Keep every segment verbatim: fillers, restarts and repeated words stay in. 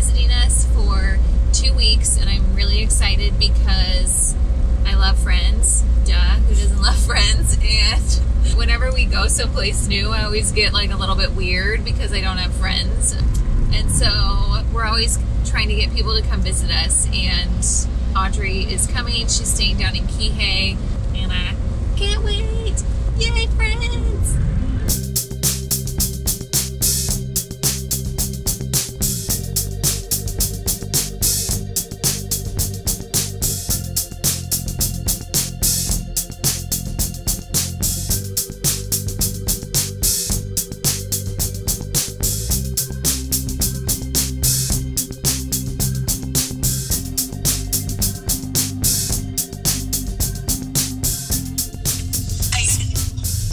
visiting us for two weeks, and I'm really excited because I love friends. Duh, who doesn't love friends? And whenever we go someplace new, I always get like a little bit weird because I don't have friends. And so we're always trying to get people to come visit us, and Audrey is coming. She's staying down in Kihei, and I can't wait. Yay, friends!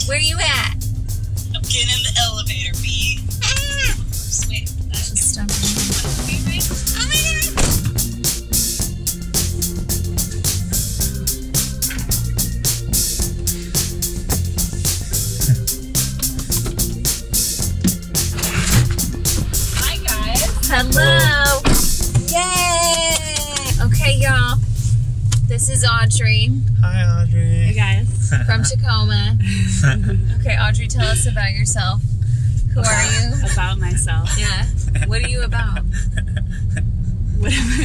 Where you at? I'm getting in the elevator, B. Ah! Oops, wait, that's just stuck. Oh my God. Hi guys. Hello. Yay! Okay, y'all. This is Audrey. Hi, Audrey. Hey guys. From Tacoma. Okay, Audrey, tell us about yourself. Who about, are you? About myself. Yeah. What are you about? What am I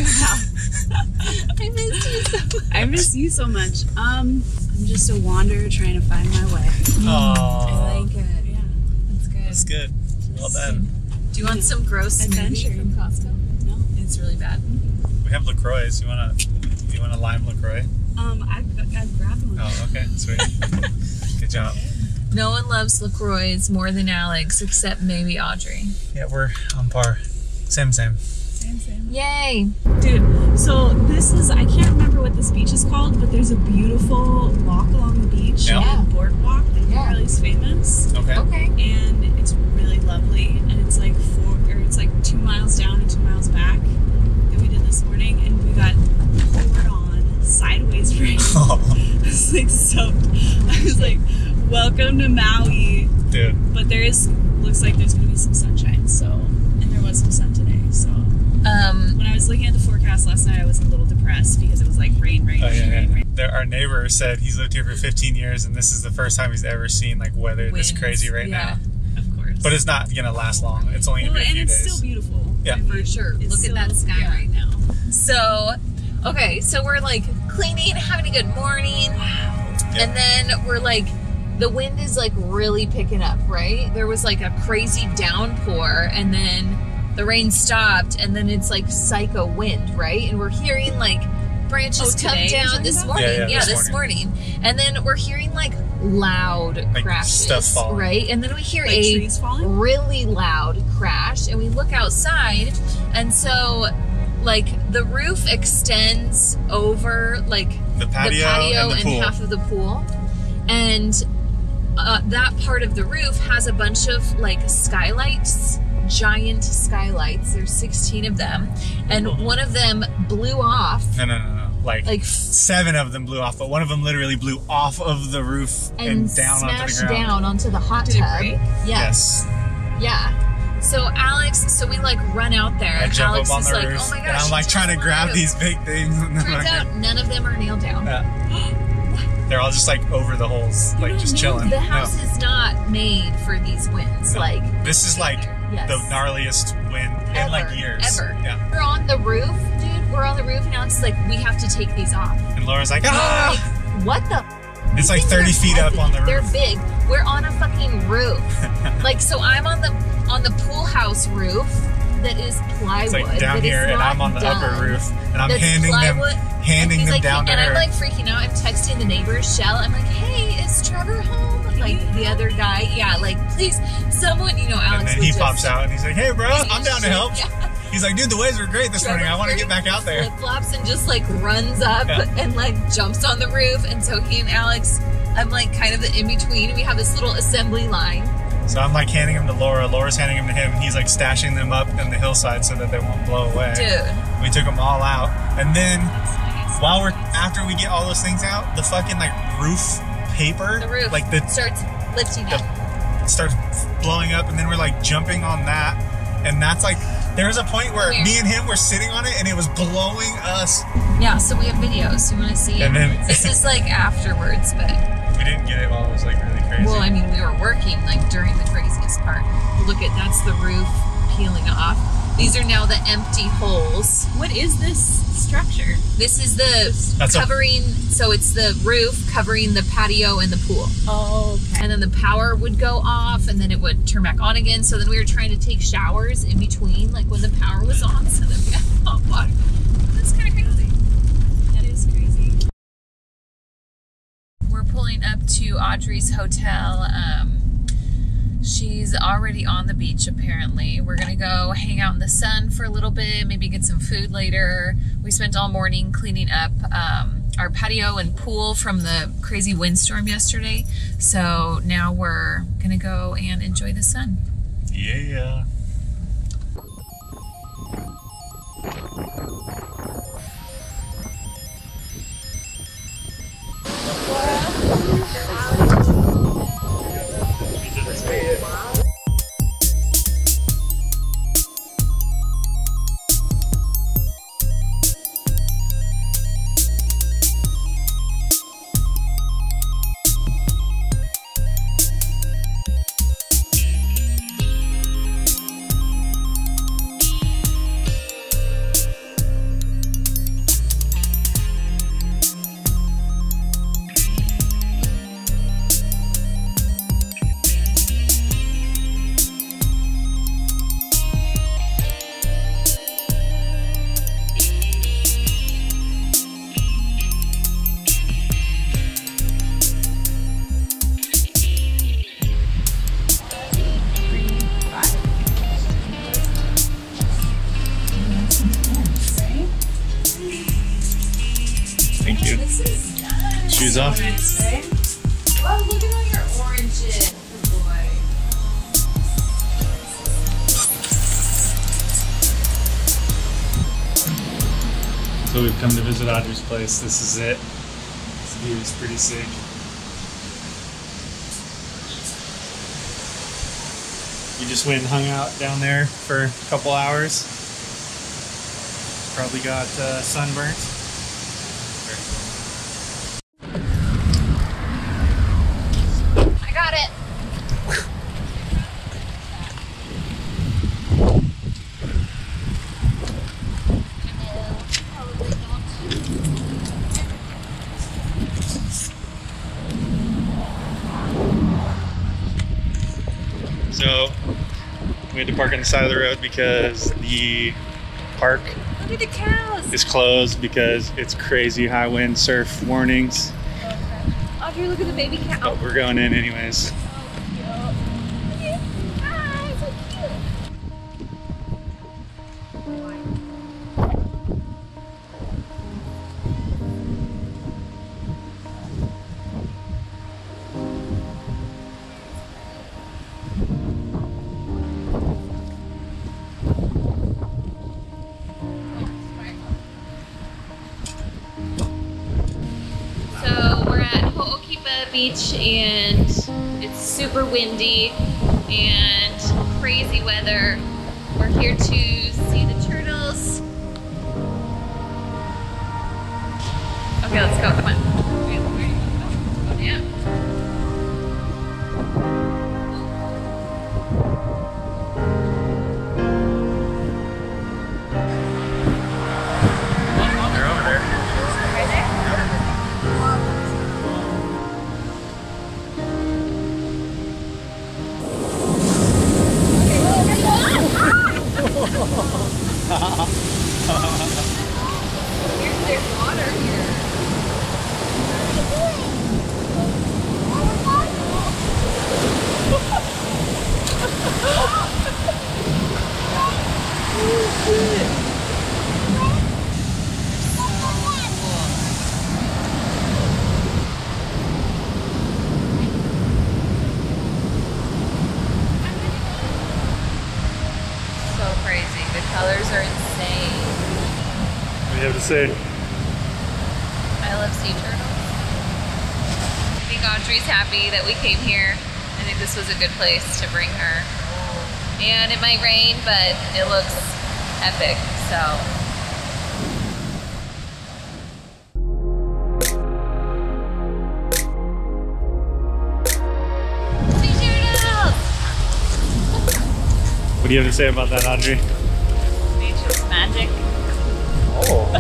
about? I miss you so much. I miss you so much. Um, I'm just a wanderer trying to find my way. Oh. I like it. Yeah, that's good. That's good. Well done. Do you want some gross adventure from Costco? No, it's really bad. We have Lacroix. You wanna? You wanna lime Lacroix? Um, I I grabbed one. Oh, okay, sweet. Good job. No one loves Lacroix more than Alex, except maybe Audrey. Yeah, we're on par. Same, same. Same, same. Yay, dude. So this is, I can't remember what this beach is called, but there's a beautiful walk along the beach, yeah. Yeah. boardwalk that yeah. really is famous. Okay. Okay. And it's really lovely, and it's like four, or it's like two miles down and two miles back that we did this morning, and we got poured on. Sideways rain. Oh. I was like soaked. I was like, welcome to Maui. Dude. But there is, looks like there's going to be some sunshine, so, and there was some sun today, so. Um, when I was looking at the forecast last night, I was a little depressed because it was like rain, rain, oh, yeah, rain, yeah. rain, rain. There, our neighbor said he's lived here for fifteen years and this is the first time he's ever seen like weather Winds. This crazy right yeah. now. Of course. But it's not going to last long. It's only well, a few days. And it's still beautiful. Yeah. I mean, for sure. Look still, at that sky yeah. right now. So, okay, so we're like cleaning, having a good morning, yep. and then we're like, the wind is like really picking up, right? There was like a crazy downpour, and then the rain stopped, and then it's like psycho wind, right? And we're hearing like branches oh, come down this morning, yeah, yeah, yeah this, this morning. morning, and then we're hearing like loud like crashes, stuff falling. Right? And then we hear like a really loud crash, and we look outside, and so. Like the roof extends over like the patio, the patio and, the and half of the pool, and uh, that part of the roof has a bunch of like skylights, giant skylights. There's sixteen of them, and oh. one of them blew off. No, no, no, no. Like, like seven of them blew off, but one of them literally blew off of the roof and, and down smashed onto the ground. down onto the hot Did tub. It break? Yes. yes. Yeah. So Alex, so we like run out there and Alex is like, oh my gosh. And I'm like trying to grab these big things. Turns out none of them are nailed down. Yeah. They're all just like over the holes, like just chilling. The house is not made for these winds. Like this is like the gnarliest wind in like years. Ever. Yeah. We're on the roof, dude. We're on the roof and Alex is like, we have to take these off. And Laura's like, ah! Like, what the? It's like thirty feet up on the roof. They're big. We're on a fucking roof. Like, so I'm on the on the pool house roof that is plywood. It's like down here, and I'm on the upper roof, and I'm handing them handing them down to her. And I'm like freaking out. I'm texting the neighbor's shell. I'm like, hey, is Trevor home? Like the other guy, yeah. Like, please, someone, you know, Alex. And then he pops out, and he's like, hey, bro, I'm down to help. Yeah. He's like, dude, the waves were great this Trevor morning. I want to get back out there. Flip flops and just like runs up yeah. and like jumps on the roof. And so he and Alex, I'm like kind of the in between. We have this little assembly line. So I'm like handing them to Laura. Laura's handing them to him. He's like stashing them up in the hillside so that they won't blow away. Dude, we took them all out. And then nice. while we're after we get all those things out, the fucking like roof paper, the roof like the starts lifting the, up, starts blowing up, and then we're like jumping on that, and that's like. There was a point where Weird. me and him were sitting on it and it was blowing us. Yeah, so we have videos. You want to see? And then this is like afterwards, but we didn't get it while it was like really crazy. Well, I mean, we were working like during the craziest part. Look at that's the roof peeling off. These are now the empty holes. What is this structure? This is the that's covering, so it's the roof covering the patio and the pool. Oh, okay. And then the power would go off and then it would turn back on again. So then we were trying to take showers in between, like when the power was on, so that we had hot water. That's kind of crazy. That is crazy. We're pulling up to Audrey's hotel. Um, She's already on the beach, apparently. We're gonna go hang out in the sun for a little bit, maybe get some food later. We spent all morning cleaning up um, our patio and pool from the crazy windstorm yesterday. So now we're gonna go and enjoy the sun. Yeah. Off. Well, look at all your oranges. Good boy. So we've come to visit Audrey's place. This is it. This view is pretty sick. You just went and hung out down there for a couple hours. Probably got uh, sunburnt. To park on the side of the road because the park Look at the cows. is closed because it's crazy high wind surf warnings. Okay. Audrey, look at the baby cow. But we're going in anyways. So cute. Ah, so cute. Beach, and it's super windy and crazy weather. We're here to see the turtles. Okay, let's go. Come on. Say. I love sea turtles. I think Audrey's happy that we came here. I think this was a good place to bring her. And it might rain, but it looks epic, so. What do you have to say about that, Audrey? Nature's magic. Oh.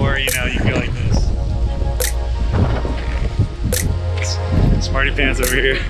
Or, you know, you feel like this. Smarty pants over here.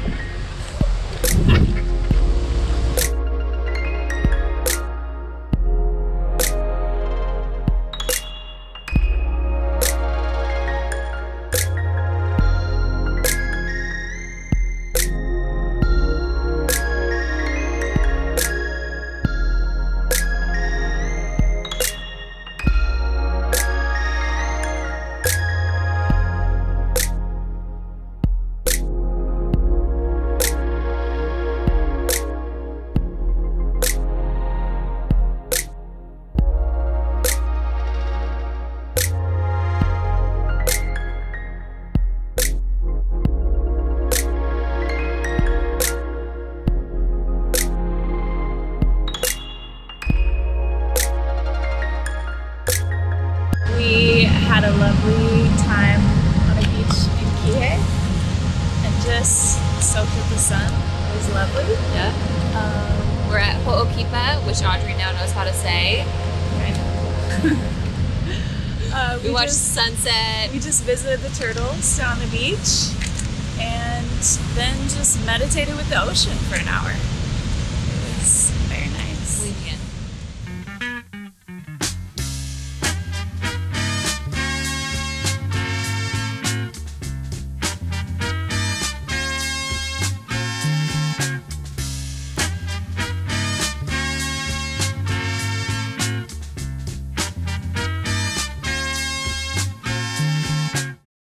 Had a lovely time on a beach in Kihei and just soaked with the sun. It was lovely. Yeah. Um, We're at Ho'okipa, which Audrey now knows how to say. Right. uh, we we watched just, sunset. We just visited the turtles on the beach and then just meditated with the ocean for an hour. It was